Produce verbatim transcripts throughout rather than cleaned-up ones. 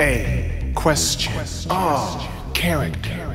A Question of Character.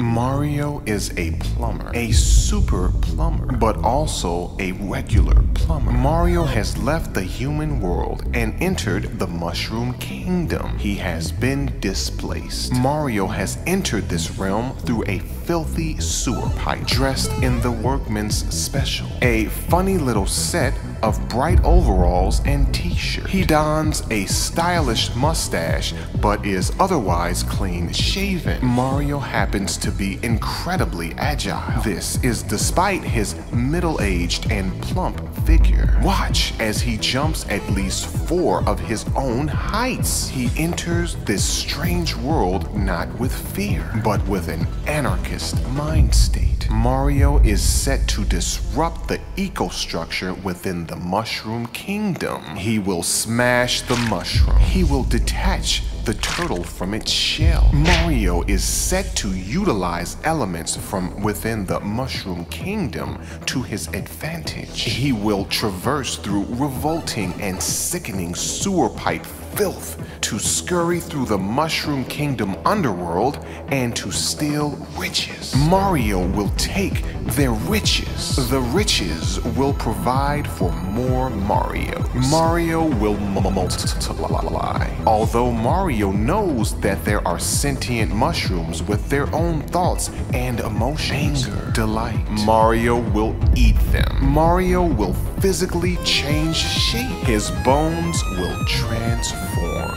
Mario is a plumber, a super plumber, but also a regular plumber. Mario has left the human world and entered the Mushroom Kingdom. He has been displaced. Mario has entered this realm through a filthy sewer pipe, dressed in the workman's special, a funny little set of bright overalls and t-shirt. He dons a stylish mustache, but is otherwise clean shaven. Mario happens to be incredibly agile. This is despite his middle-aged and plump figure. Watch as he jumps at least four of his own heights. He enters this strange world not with fear, but with an anarchist mind state. Mario is set to disrupt the ecostructure within the Mushroom Kingdom. He will smash the mushroom. He will detach the turtle from its shell. Mario is set to utilize elements from within the Mushroom Kingdom to his advantage. He will traverse through revolting and sickening sewer pipe filth to scurry through the Mushroom Kingdom underworld and to steal riches. Mario will take their riches. The riches will provide for more Marios. Mario will multiply. Although Mario knows that there are sentient mushrooms with their own thoughts and emotions, anger, delight, Mario will eat them. Mario will physically change shape. His bones will transform.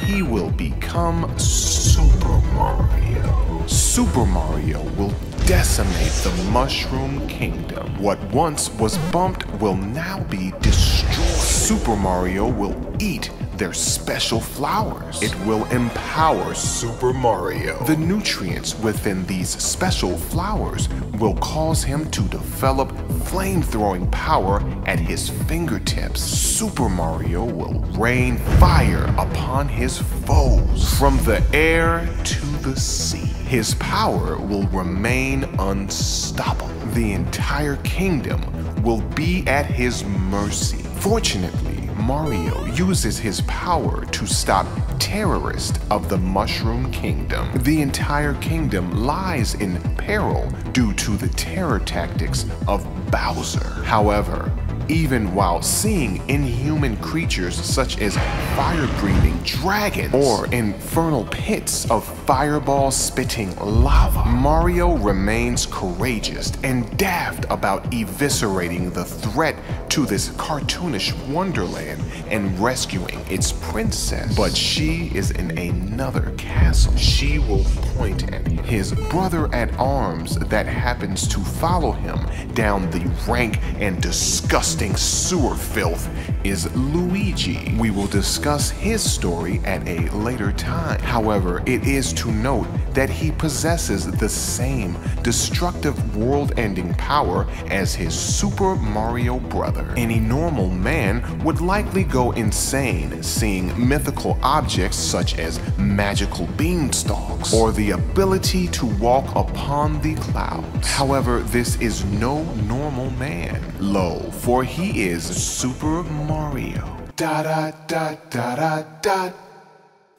He will become Super Mario. Super Mario will decimate the Mushroom Kingdom. What once was bumped will now be destroyed. Super Mario will eat their special flowers. It will empower Super Mario. The nutrients within these special flowers will cause him to develop flame-throwing power at his fingertips. Super Mario will rain fire upon his foes from the air to the sea. His power will remain unstoppable. The entire kingdom will be at his mercy. Fortunately, Mario uses his power to stop terrorists of the Mushroom Kingdom. The entire kingdom lies in peril due to the terror tactics of Bowser. However, even while seeing inhuman creatures such as fire-breathing dragons or infernal pits of fireball-spitting lava, Mario remains courageous and daft about eviscerating the threat to this cartoonish wonderland and rescuing its princess. But she is in another castle. She will point at him. His brother-at-arms that happens to follow him down the rank and disgusting sewer filth is Luigi. We will discuss his story at a later time. However, it is to note that he possesses the same destructive world-ending power as his Super Mario brother. Any normal man would likely go insane seeing mythical objects such as magical beanstalks or the ability to walk upon the clouds. However, this is no normal man. Lo, for he is Super Mario. Da da da da da da.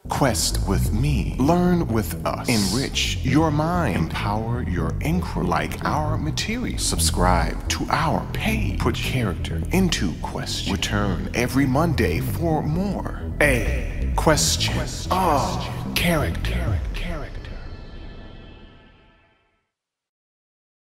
Quest with me. Learn with us. Enrich your mind. Empower your inquiry. Like our material. Subscribe to our page. Put character into question. Return every Monday for more. A Question of Character.